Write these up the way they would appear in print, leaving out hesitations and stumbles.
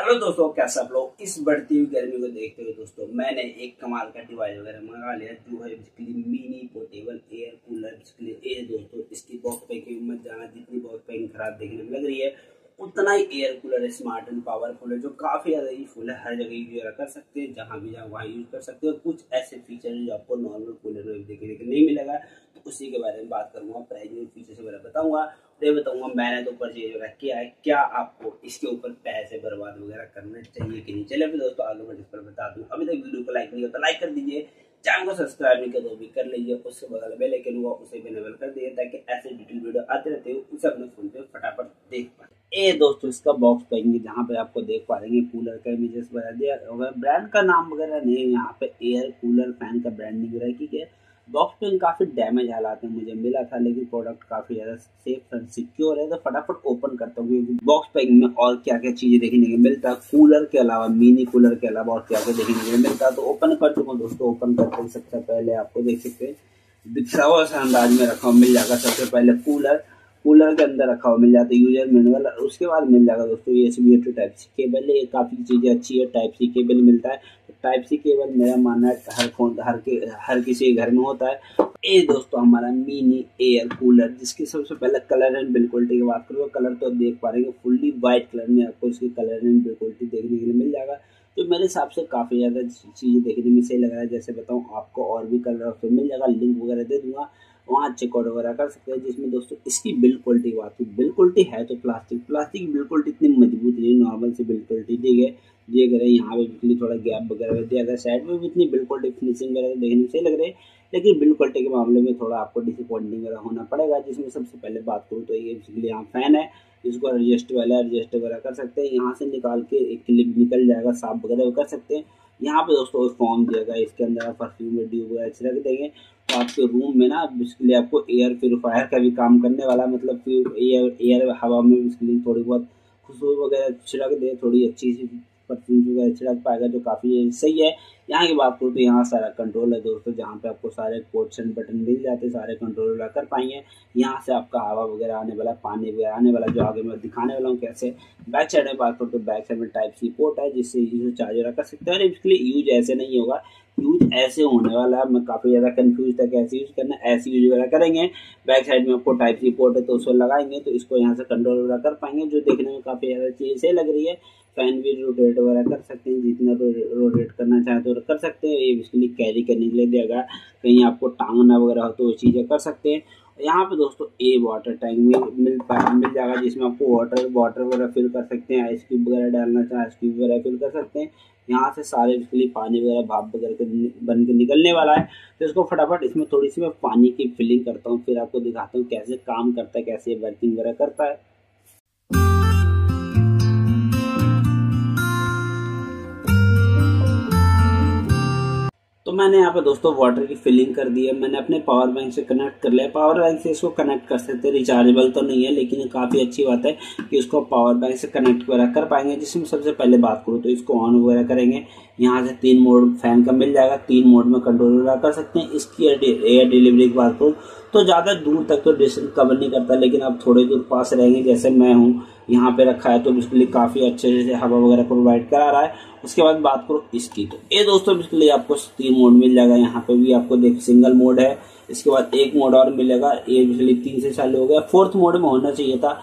Hello दोस्तों, कैसे आप लोग। इस बढ़ती हुई गर्मी को देखते हुए दोस्तों मैंने एक कमाल का डिवाइस वगैरह मंगा लिया जो है basically mini portable air cooler. Basically ये दोस्तों इसकी बॉक्स पैकिंग मत जाना, जितनी बॉक्स पैकिंग खराब देखने में लग रही है उतना ही एयर कूलर है, स्मार्ट एंड पावरफुल है, जो काफ़ी ज़्यादा यूजफुल है। हर जगह यूज कर सकते हैं, जहाँ भी जाओ वहाँ यूज कर सकते हो। कुछ ऐसे फीचर जो आपको नॉर्मल कूलर में देखने को नहीं मिलेगा, तो उसी के बारे में बात करूँगा, प्राइसिंग फीचर्स वगैरह बताऊँगा। तो ये बताऊँगा मैंने तो परचेज वगैरह किया है, क्या आपको इसके ऊपर पैसे बर्बाद वगैरह करने चाहिए कि नहीं। चलिए फिर दोस्तों आलू में इस पर बता दूँ। अभी तक वीडियो को लाइक नहीं किया तो लाइक कर दीजिए, चैनल को सब्सक्राइब नहीं किया तो भी कर लीजिए, उसके बगल बेल आइकन हुआ उसे भी इनेबल कर दीजिए ताकि ऐसे डिटेल वीडियो आते रहते हो उसे अपने फोन पे फटाफट देख पाए। ये दोस्तों इसका बॉक्स पैकिंग जहाँ पे आपको देख पा रहे हैं कूलर का इमेजेस बता दिया होगा, ब्रांड का नाम वगैरह नहीं है यहाँ पे, एयर कूलर फैन का ब्रांड नहीं वगैरह, ठीक है। बॉक्स पैकिंग काफ़ी डैमेज हालात में मुझे मिला था, लेकिन प्रोडक्ट काफ़ी ज़्यादा सेफ एंड सिक्योर है। तो फटाफट ओपन करता हूँ क्योंकि बॉक्स पैकिंग में और क्या क्या चीज़ें देखने को मिलता है कूलर के अलावा, मिनी कूलर के अलावा और क्या क्या देखने को मिलता है। तो ओपन कर चुका हूँ दोस्तों। ओपन करते सबसे पहले आपको देख सकते हैं बिखरा हुआ अंदाज में रखा हुआ मिल जाएगा। सबसे पहले कूलर के अंदर रखा हुआ मिल जाता है यूजर मैनुअल, और उसके बाद मिल जाएगा दोस्तों USB to type C cable. ये काफ़ी चीज़ें अच्छी है, टाइप सी केबल मिलता है। टाइप सी केबल मेरा मानना है हर फोन हर किसी के घर में होता है। ये दोस्तों हमारा मिनी एयर कूलर, जिसके सबसे पहले कलर एंड बिल्ड क्वालिटी की बात करूँगा। कलर तो आप देख पा रहे हैं फुल्ली वाइट कलर में आपको इसकी कलर एंड बिल्ड क्वालिटी देखने के लिए मिल जाएगा। तो मेरे हिसाब से काफ़ी ज़्यादा चीज़ें देखने में सही लग रहा है। जैसे बताऊँ आपको और भी कलर ऑप्शन मिल जाएगा, लिंक वगैरह दे दूँगा, वहाँ चेकआउट वगैरह कर सकते हैं। जिसमें दोस्तों इसकी बिल्ड क्वालिटी की बात की, बिल्ड क्वालिटी है तो प्लास्टिक की बिल्ड क्वालिटी इतनी मजबूत नहीं है, नॉर्मल से बिल्ड क्वालिटी दिए गए। यहाँ पे बिल्कुल थोड़ा गैप वगैरह दिया गया साइड में भी, इतनी बिल्ड क्वालिटी फिनिशिंग वगैरह देखने में सही लग रही है, लेकिन बिल्ड क्वालिटी के मामले में थोड़ा आपको डिसअपॉइंटिंग वगैरह होना पड़ेगा। जिसमें सबसे पहले बात करूँ तो ये बेसिकली यहाँ फैन है, इसको एडजस्ट वगैरह कर सकते हैं। यहाँ से निकाल के एक क्लिप निकल जाएगा, साफ वगैरह कर सकते हैं। यहाँ पे दोस्तों फॉर्म दिया गया, इसके अंदर आप परफ्यूम ड्यूब वगैरह अच्छे रख देंगे तो आपके रूम में ना बेसिकली आपको एयर प्योरीफायर का भी काम करने वाला, मतलब एयर हवा में बेसिकली थोड़ी बहुत खुशबू वगैरह छिड़क दे, थोड़ी अच्छी सी परफ्यूम वगैरह छिड़क पाएगा, जो काफ़ी सही है। यहाँ की बात करूँ तो यहाँ सारा कंट्रोल है दोस्तों, जहाँ पे आपको सारे पोर्शन बटन मिल जाते हैं, सारे कंट्रोल वगैरह कर पाएंगे। यहाँ से आपका हवा वगैरह आने वाला, पानी वगैरह आने वाला, जो आगे मैं दिखाने वाला हूँ कैसे। बैक साइड में बात करूँ तो बैक साइड में टाइप सी पोर्ट है, जिससे यूज चार्ज वगैरह कर सकते हैं। और इसके लिए यूज ऐसे नहीं होगा, यूज ऐसे होने वाला है। मैं काफ़ी ज़्यादा कंफ्यूज था कैसे यूज़ करना, ऐसे यूज वगैरह करेंगे। बैक साइड में आपको टाइप सी पोर्ट है तो उसको लगाएंगे तो इसको यहाँ से कंट्रोल वगैरह कर पाएंगे, जो देखने में काफ़ी ज़्यादा चीज़ सही लग रही है। फैन भी रोटेट वगैरह कर सकते हैं, जितना रोटेट करना चाहे तो कर सकते हैं। ये बेसिकली कैरी करने के लिए दिया गया, कहीं आपको टांगना वगैरह हो तो वो चीज़ें कर सकते हैं। यहाँ पे दोस्तों ए वाटर टैंक में मिल जाएगा, जिसमें आपको वाटर वगैरह फिल कर सकते हैं, आइस क्यूब वगैरह डालना चाहे आइस क्यूब वगैरह फिल कर सकते हैं। यहाँ से सारे बेसिकली पानी वगैरह भाप वगैरह बन के निकलने वाला है। तो इसको फटाफट इसमें थोड़ी सी मैं पानी की फिलिंग करता हूँ, फिर आपको दिखाता हूँ कैसे काम करता है, कैसे वर्किंग वगैरह करता है। तो मैंने यहाँ पे दोस्तों वाटर की फिलिंग कर दी है, मैंने अपने पावर बैंक से कनेक्ट कर लिया। पावर बैंक से इसको कनेक्ट कर सकते हैं, रिचार्जेबल तो नहीं है, लेकिन काफ़ी अच्छी बात है कि इसको पावर बैंक से कनेक्ट वगैरह कर पाएंगे। जिसमें सबसे पहले बात करूँ तो इसको ऑन वगैरह करेंगे, यहाँ से 3 मोड फैन का मिल जाएगा, 3 मोड में कंट्रोल वगैरह कर सकते हैं। इसकी एयर डिलीवरी की बात करूँ तो ज़्यादा दूर तक तो डिस्टेंस कवर नहीं करता, लेकिन आप थोड़े दूर पास रहेंगे, जैसे मैं हूँ यहाँ पे रखा है, तो बिल्कुल काफ़ी अच्छे से हवा वगैरह प्रोवाइड करा रहा है। उसके बाद बात करो इसकी, तो ये दोस्तों बिल्कुल आपको 3 मोड मिल जाएगा। यहाँ पे भी आपको देख सिंगल मोड है, इसके बाद एक मोड और मिलेगा, ये बिजली 3 से चालू हो गया। 4th मोड में होना चाहिए था,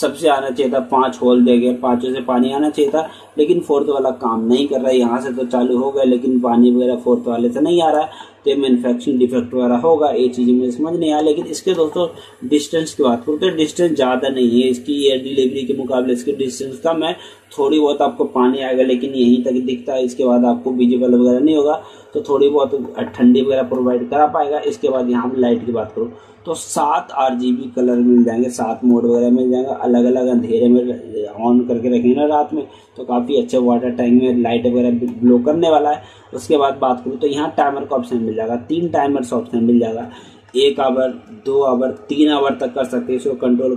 सबसे आना चाहिए था, 5 होल दे गए, 5 से पानी आना चाहिए था, लेकिन 4th वाला काम नहीं कर रहा है। यहाँ से तो चालू हो गया लेकिन पानी वगैरह 4th वाले से नहीं आ रहा है, तो मैन्युफैक्चरिंग डिफेक्ट वगैरह होगा, ये चीज़ें मुझे समझ नहीं आया। लेकिन इसके दोस्तों डिस्टेंस की बात करूँ तो डिस्टेंस ज़्यादा नहीं है, इसकी एयर डिलीवरी के मुकाबले इसकी डिस्टेंस कम है, थोड़ी बहुत आपको पानी आएगा लेकिन यहीं तक दिखता है, इसके बाद आपको विजिबल वगैरह नहीं होगा, तो थोड़ी बहुत ठंडी वगैरह प्रोवाइड करा पाएगा। इसके बाद यहाँ पर लाइट की बात करूँ तो 7 RGB कलर मिल जाएंगे, 7 मोड वगैरह मिल जाएंगे, अलग अलग अंधेरे में ऑन करके रखेंगे ना रात में, तो काफ़ी अच्छे वाटर टैंक में लाइट वगैरह ग्लो करने वाला है। उसके बाद बात करूँ तो यहाँ टाइमर का ऑप्शन मिल जाएगा, 3 टाइमर का ऑप्शन मिल जाएगा। एक आवर, 2 आवर, 3 आवर तक कर सकते हैं। इसको कंट्रोल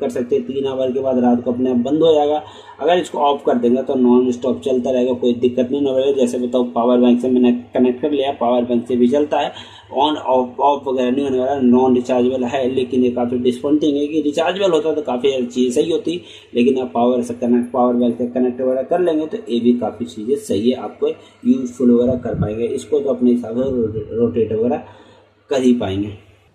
कर सकते हैं। 3 आवर के बाद रात को अपने आप बंद हो जाएगा। अगर इसको ऑफ कर देंगे तो नॉन स्टॉप चलता रहेगा, कोई दिक्कत नहीं होगी। जैसे बताओ पावर बैंक से मैंने कनेक्ट कर लिया, पावर बैंक से भी चलता है। ऑन ऑफ वगैरह नहीं होने वाला, नॉन रिचार्जेबल है। लेकिन ये काफ़ी डिस्पॉइंटिंग है कि रिचार्जेबल होता तो काफ़ी चीज़ सही होती, लेकिन आप पावर बैंक से कनेक्ट वगैरह कर लेंगे तो ये भी काफ़ी चीज़ें सही है, आपको यूजफुल वगैरह कर पाएंगे। इसको तो अपने हिसाब से रोटेट वगैरह कर ही पाएंगे।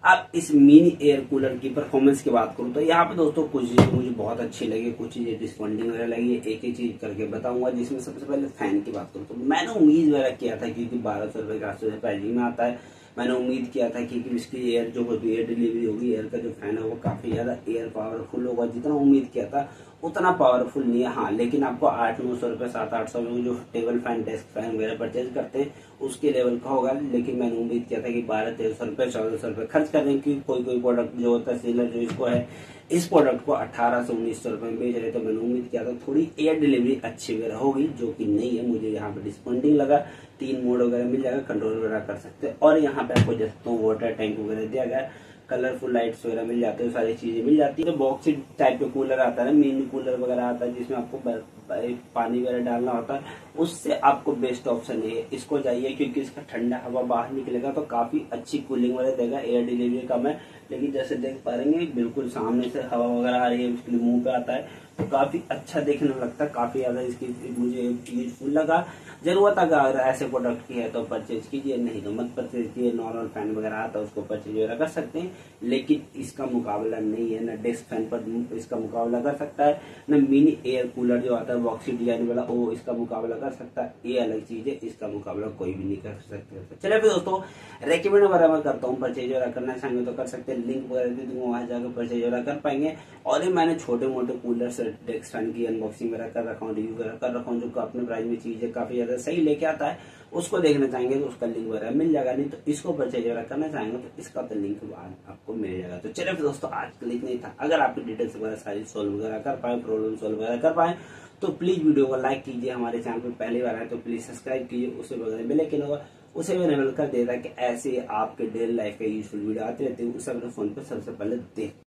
अब इस मिनी एयर कूलर की परफॉर्मेंस की बात करूँ तो यहाँ पे दोस्तों कुछ चीज़ें मुझे बहुत अच्छी लगी, कुछ चीज़ें डिस्पॉइंटिंग वगैरह लगी। एक ही चीज़ करके बताऊंगा, जिसमें सबसे पहले फैन की बात करूँ तो मैंने उम्मीद वगैरह किया था, क्योंकि 1200 रुपये के आसपास प्राइसिंग में आता है। मैंने उम्मीद किया था कि इसकी एयर जो होगी, एयर डिलीवरी होगी, एयर का जो फैन है वो काफ़ी ज़्यादा एयर पावरफुल होगा। जितना उम्मीद किया था उतना पावरफुल नहीं है। हाँ, लेकिन आपको 800-900 रुपये, 700-800 में जो टेबल फैन, डेस्क फैन वगैरह परचेज करते हैं उसके लेवल का होगा। लेकिन मैंने उम्मीद किया था कि 1200-1300 रुपये, 1400 रुपये खर्च कर दें, क्योंकि कोई प्रोडक्ट जो होता है सेलर जो इसको है, इस प्रोडक्ट को 1800-1900 रुपये में बेच रहे। तो मैंने उम्मीद किया था थोड़ी एयर डिलीवरी अच्छी वगैरह होगी, जो कि नहीं है। मुझे यहाँ पर डिस्पॉइंटिंग लगा। 3 मोड वगैरह मिल जाएगा, कंट्रोल वगैरह कर सकते हैं। और यहाँ पे आपको जैसे तो वाटर टैंक वगैरह दिया गया, कलरफुल लाइट्स वगैरह मिल जाते हैं, सारी चीज़ें मिल जाती है। तो बॉक्स टाइप का कूलर आता है ना, मिनी कूलर वगैरह आता है, जिसमें आपको पानी वगैरह डालना होता है। उससे आपको बेस्ट ऑप्शन है, इसको चाहिए, क्योंकि इसका ठंडा हवा बाहर निकलेगा तो काफ़ी अच्छी कूलिंग वगैरह देगा। एयर डिलीवरी कम है, लेकिन जैसे देख पा रहे हैं बिल्कुल सामने से हवा वगैरह आ रही है, उसके लिए मुँह पे आता है तो काफ़ी अच्छा देखने लगता है। काफ़ी ज़्यादा इसकी मुझे यूजफुल लगा। ज़रूरत अगर ऐसे प्रोडक्ट की है तो परचेज कीजिए, नहीं तो मत परचेज कीजिए। नॉर्मल फैन वगैरह आता है उसको परचेज वगैरह कर सकते हैं, लेकिन इसका मुकाबला नहीं है। ना डेस्क फैन पर इसका मुकाबला कर सकता है, ना मिनी एयर कूलर जो आता है बॉक्सी डिजाइन वाला वो इसका मुकाबला कर सकता है। ये अलग चीज़ है, इसका मुकाबला कोई भी नहीं कर सकता। चलिए फिर दोस्तों, रेकमेंड वगैरह मैं करता हूँ, परचेज वगैरह करना चाहेंगे तो कर सकते हैं। लिंक वगैरह दे दूंगा, वहाँ जाकर परचेज वगैरह कर पाएंगे। और ये मैंने छोटे मोटे कूलर से डेस्क फैन की अनबॉक्सिंग वगैरह कर रखा हूँ, रिव्यू वगैरह कर रखा हूँ, जो अपने प्राइस में चीज़ है काफ़ी ज़्यादा सही लेके आता है। उसको देखना चाहेंगे तो उसका लिंक वगैरह मिल जाएगा, नहीं तो इसको परचेज वगैरह करना चाहेंगे तो इसका तो लिंक आपको मिल जाएगा। तो चलिए फिर दोस्तों, आज के लिए इतना ही था। अगर आपकी डिटेल्स वगैरह सारी सॉल्व वगैरह कर पाए, प्रॉब्लम सॉल्व वगैरह कर पाए तो प्लीज़ वीडियो को लाइक कीजिए। हमारे चैनल पर पहली बार आए तो प्लीज़ सब्सक्राइब कीजिए, उसे बगल बेल आइकन होगा उसे भी इनेबल कर देता है कि ऐसे आपके डेली लाइफ का यूजफुल वीडियो आते रहते हैं, उसे अपने फ़ोन पर सबसे पहले देख